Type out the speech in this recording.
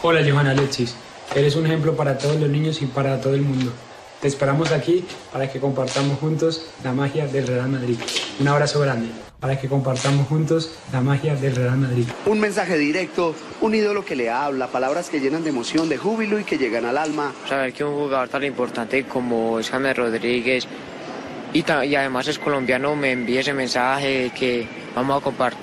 Hola, Johanna Alexis. Eres un ejemplo para todos los niños y para todo el mundo. Te esperamos aquí para que compartamos juntos la magia del Real Madrid. Un abrazo grande. Para que compartamos juntos la magia del Real Madrid. Un mensaje directo, un ídolo que le habla, palabras que llenan de emoción, de júbilo y que llegan al alma. Saber que un jugador tan importante como es James Rodríguez y además es colombiano me envía ese mensaje que vamos a compartir.